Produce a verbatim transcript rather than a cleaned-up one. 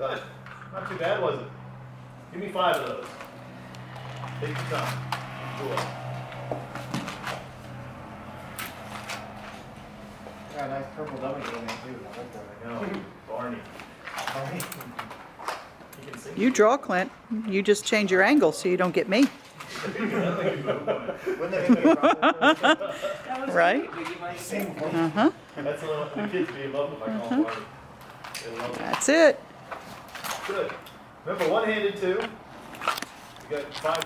Good. Not too bad, was it? Give me five of those. Take your time. Cool. Got a nice purple dummy in there too. I like that. I know. Barney. Barney. You can sing. You draw, Clint. You just change your angle so you don't get me. Right? Uh-huh. That's the kids be in love with my call party. That's it. Good. Remember, one-handed two. You got five.